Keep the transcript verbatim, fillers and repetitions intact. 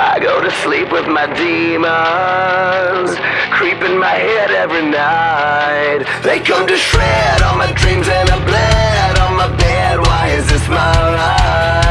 I go to sleep with my demons, creeping my head every night. They come to shred all my dreams and I bled on my bed. Why is this my life?